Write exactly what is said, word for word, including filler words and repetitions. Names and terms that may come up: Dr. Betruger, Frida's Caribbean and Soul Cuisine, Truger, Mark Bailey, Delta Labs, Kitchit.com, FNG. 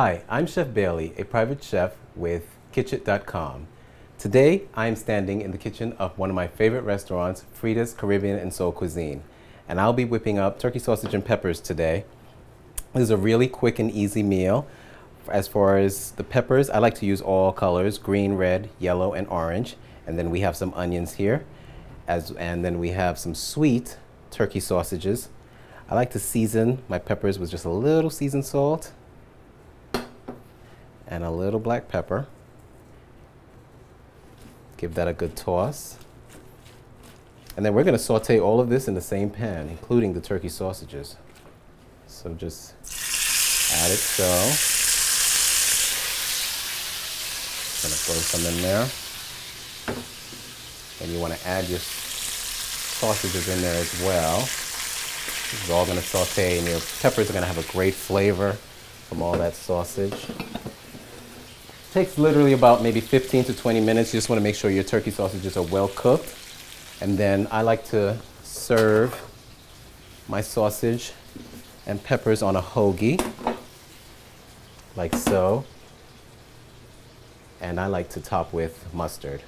Hi, I'm Chef Bailey, a private chef with Kitchit dot com. Today, I am standing in the kitchen of one of my favorite restaurants, Frida's Caribbean and Soul Cuisine. And I'll be whipping up turkey sausage and peppers today. This is a really quick and easy meal. As far as the peppers, I like to use all colors, green, red, yellow, and orange. And then we have some onions here. As, and then we have some sweet turkey sausages. I like to season my peppers with just a little seasoned salt and a little black pepper. Give that a good toss. And then we're gonna saute all of this in the same pan, including the turkey sausages. So just add it so. Gonna throw some in there. And you wanna add your sausages in there as well. This is all gonna saute, and your peppers are gonna have a great flavor from all that sausage. Takes literally about maybe fifteen to twenty minutes. You just want to make sure your turkey sausages are well cooked. And then I like to serve my sausage and peppers on a hoagie, like so. And I like to top with mustard.